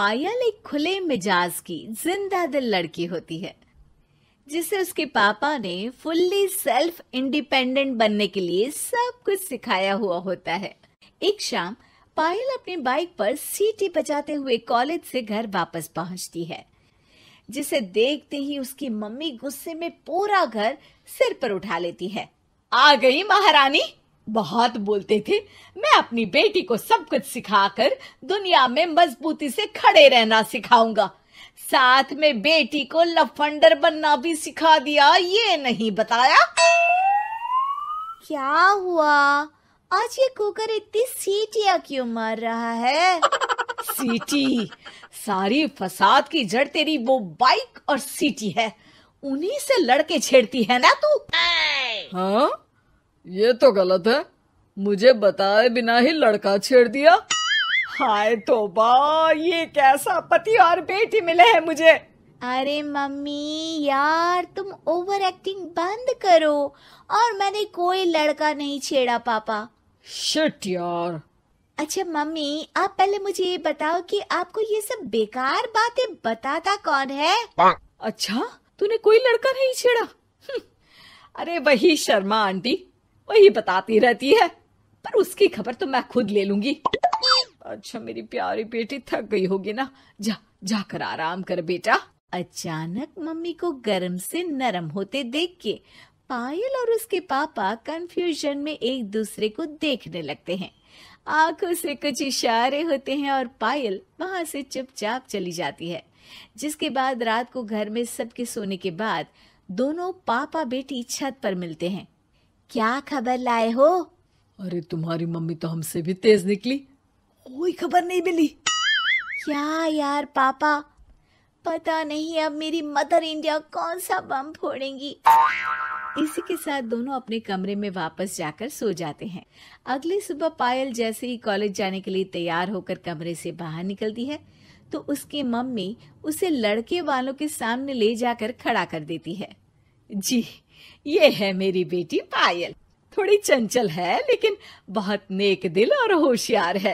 पायल एक खुले मिजाज की जिंदा दिल लड़की होती है जिसे उसके पापा ने फुल्ली सेल्फ इंडिपेंडेंट बनने के लिए सब कुछ सिखाया हुआ होता है। एक शाम पायल अपनी बाइक पर सीटी बजाते हुए कॉलेज से घर वापस पहुंचती है, जिसे देखते ही उसकी मम्मी गुस्से में पूरा घर सिर पर उठा लेती है। आ गई महारानी, बहुत बोलते थे मैं अपनी बेटी को सब कुछ सिखाकर दुनिया में मजबूती से खड़े रहना सिखाऊंगा, साथ में बेटी को लफंडर बनना भी सिखा दिया, ये नहीं बताया। क्या हुआ, आज ये कुकर इतनी सीटियां क्यों मार रहा है? सीटी, सारी फसाद की जड़ तेरी वो बाइक और सीटी है, उन्हीं से लड़के छेड़ती है ना तू। हाँ, ये तो गलत है, मुझे बताए बिना ही लड़का छेड़ दिया। हाय तौबा, ये कैसा पति और बेटी मिले हैं मुझे। अरे मम्मी यार, तुम ओवर एक्टिंग बंद करो। और मैंने कोई लड़का नहीं छेड़ा पापा। शिट यार। अच्छा मम्मी, आप पहले मुझे ये बताओ कि आपको ये सब बेकार बातें बताता कौन है? अच्छा, तूने कोई लड़का नहीं छेड़ा? अरे वही शर्मा आंटी, वही बताती रहती है, पर उसकी खबर तो मैं खुद ले लूंगी। अच्छा मेरी प्यारी बेटी थक गई होगी ना, जा जाकर आराम कर बेटा। अचानक मम्मी को गर्म से नरम होते देख के पायल और उसके पापा कंफ्यूजन में एक दूसरे को देखने लगते हैं। आंखों से कुछ इशारे होते हैं और पायल वहां से चुपचाप चली जाती है, जिसके बाद रात को घर में सबके सोने के बाद दोनों पापा बेटी छत पर मिलते हैं। क्या खबर लाए हो? अरे तुम्हारी मम्मी तो हमसे भी तेज निकली, कोई खबर नहीं मिली। क्या यार पापा, पता नहीं अब मेरी मदर इंडिया कौन सा बम फोड़ेंगी। इसी के साथ दोनों अपने कमरे में वापस जाकर सो जाते हैं। अगली सुबह पायल जैसे ही कॉलेज जाने के लिए तैयार होकर कमरे से बाहर निकलती है तो उसकी मम्मी उसे लड़के वालों के सामने ले जाकर खड़ा कर देती है। जी, ये है मेरी बेटी पायल, थोड़ी चंचल है लेकिन बहुत नेक दिल और होशियार है।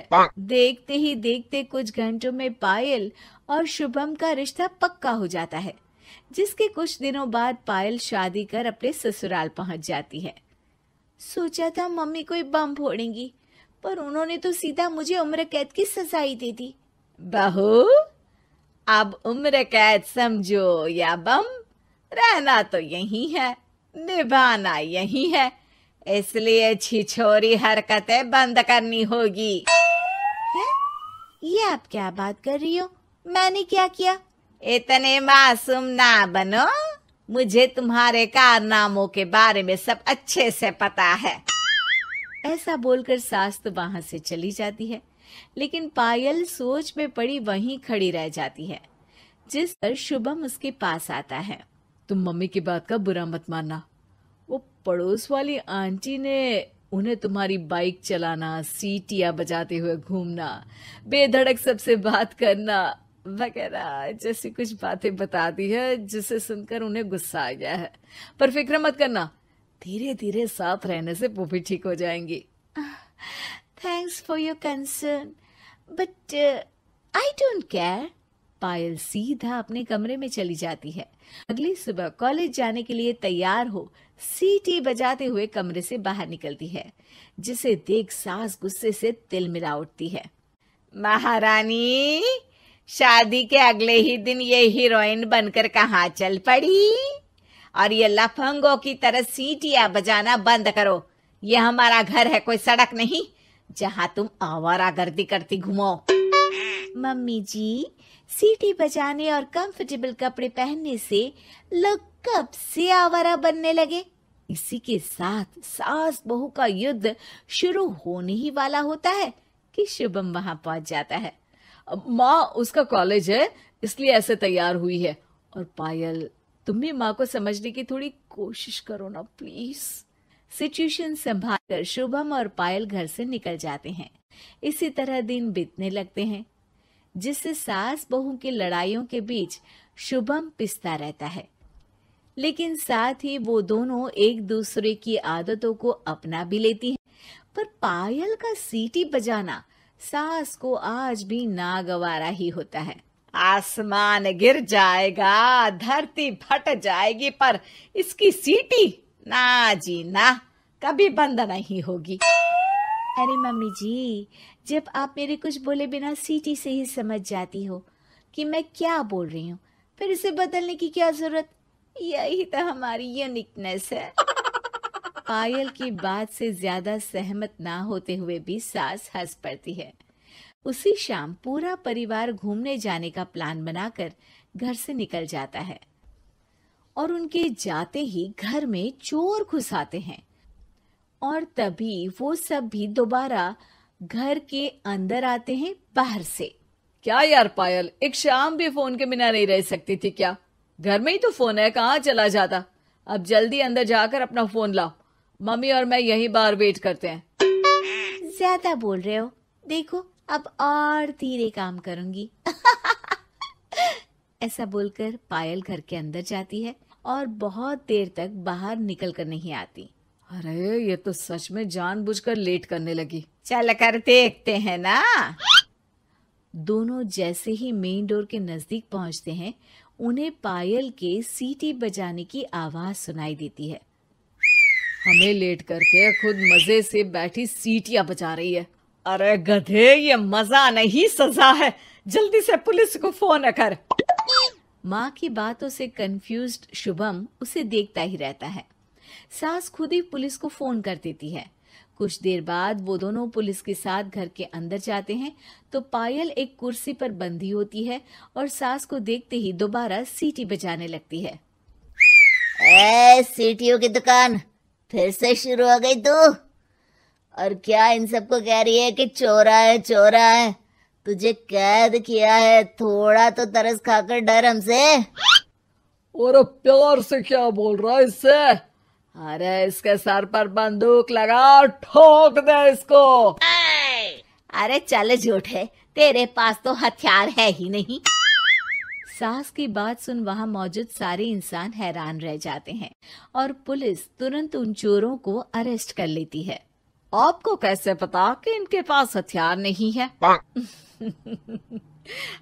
देखते ही देखते कुछ घंटों में पायल और शुभम का रिश्ता पक्का हो जाता है, जिसके कुछ दिनों बाद पायल शादी कर अपने ससुराल पहुंच जाती है। सोचा था मम्मी कोई बम फोड़ेंगी, पर उन्होंने तो सीधा मुझे उम्र कैद की सजा ही दे दी। बहू, अब उम्र कैद समझो या बम, रहना तो यही है, निभाना यही है, इसलिए छिछोरी हरकतें बंद करनी होगी। है? ये आप क्या बात कर रही हो? मैंने क्या किया? इतने मासूम ना बनो, मुझे तुम्हारे कारनामों के बारे में सब अच्छे से पता है। ऐसा बोलकर सास तो वहां से चली जाती है, लेकिन पायल सोच में पड़ी वहीं खड़ी रह जाती है, जिस पर शुभम उसके पास आता है। तुम मम्मी की बात का बुरा मत मानना, वो पड़ोस वाली आंटी ने उन्हें तुम्हारी बाइक चलाना, सीटियां बजाते हुए घूमना, बेधड़क सबसे बात करना वगैरह जैसी कुछ बातें बता दी है, जिसे सुनकर उन्हें गुस्सा आ गया है। पर फिक्र मत करना, धीरे धीरे साथ रहने से वो भी ठीक हो जाएंगी। Thanks for your concern, but I don't care. Payal सीधा अपने कमरे में चली जाती है। अगली सुबह कॉलेज जाने के लिए तैयार हो सीटी बजाते हुए कमरे से बाहर निकलती है, जिसे देख सास गुस्से से तिलमिला उठती है। महारानी, शादी के अगले ही दिन ये हीरोइन बनकर कहाँ चल पड़ी, और ये लफंगों की तरह सीटियां बजाना बंद करो। ये हमारा घर है, कोई सड़क नहीं जहाँ तुम आवारागर्दी करती घूमो। मम्मी जी, सीटी बजाने और कंफर्टेबल कपड़े पहनने से लोग कब से आवारा बनने लगे। इसी के साथ सास बहू का युद्ध शुरू होने ही वाला होता है कि शुभम वहां पहुंच जाता है। माँ, उसका कॉलेज है इसलिए ऐसे तैयार हुई है, और पायल तुम भी माँ को समझने की थोड़ी कोशिश करो ना प्लीज। सिचुएशन संभाल कर शुभम और पायल घर से निकल जाते हैं। इसी तरह दिन बीतने लगते हैं, जिससे सास बहू की लड़ाइयों के बीच शुभम पिसता रहता है, लेकिन साथ ही वो दोनों एक दूसरे की आदतों को अपना भी लेती हैं। पर पायल का सीटी बजाना सास को आज भी नागवारा ही होता है। आसमान गिर जाएगा, धरती फट जाएगी, पर इसकी सीटी ना जी ना कभी बंद नहीं होगी। अरे मम्मी जी, जब आप मेरे कुछ बोले बिना सीटी से ही समझ जाती हो कि मैं क्या बोल रही हूँ, फिर इसे बदलने की क्या जरूरत? यही तो हमारी यूनिकनेस है। पायल की बात से ज्यादा सहमत ना होते हुए भी सास हंस पड़ती है। उसी शाम पूरा परिवार घूमने जाने का प्लान बनाकर घर से निकल जाता है और उनके जाते ही घर में चोर घुस आते हैं और तभी वो सब भी दोबारा घर के अंदर आते हैं बाहर से। क्या यार पायल, एक शाम भी फोन के बिना नहीं रह सकती थी क्या? घर में ही तो फोन है, कहाँ चला जाता? अब जल्दी अंदर जाकर अपना फोन लाओ, मम्मी और मैं यहीं बाहर वेट करते हैं। ज्यादा बोल रहे हो, देखो अब और धीरे काम करूंगी। ऐसा बोलकर पायल घर के अंदर जाती है और बहुत देर तक बाहर निकल कर नहीं आती। अरे ये तो सच में जानबूझकर लेट करने लगी। चल कर देखते हैं ना। दोनों जैसे ही मेन डोर के नजदीक पहुंचते हैं, उन्हें पायल के सीटी बजाने की आवाज सुनाई देती है। हमें लेट करके खुद मजे से बैठी सीटियां बजा रही है। अरे गधे, ये मजा नहीं सजा है, जल्दी से पुलिस को फोन कर। माँ की बातों से कंफ्यूज्ड शुभम उसे देखता ही रहता है। सास खुद ही पुलिस को फोन कर देती है। कुछ देर बाद वो दोनों पुलिस के साथ घर के अंदर जाते हैं तो पायल एक कुर्सी पर बंधी होती है और सास को देखते ही दोबारा सीटी बजाने लगती है। ए सीटियों की दुकान फिर से शुरू हो गई तू? और क्या इन सबको कह रही है कि चोरा है चोरा है? तुझे कैद किया है, थोड़ा तो तरस खाकर डर हमसे। और प्यार से क्या बोल रहा है इससे? अरे इसके सर पर बंदूक लगा, ठोक दे इसको। अरे चल झूठे, तेरे पास तो हथियार है ही नहीं। सास की बात सुन वहां मौजूद सारे इंसान हैरान रह जाते हैं और पुलिस तुरंत उन चोरों को अरेस्ट कर लेती है। आपको कैसे पता कि इनके पास हथियार नहीं है?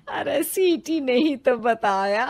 अरे सीटी नहीं तो बताया।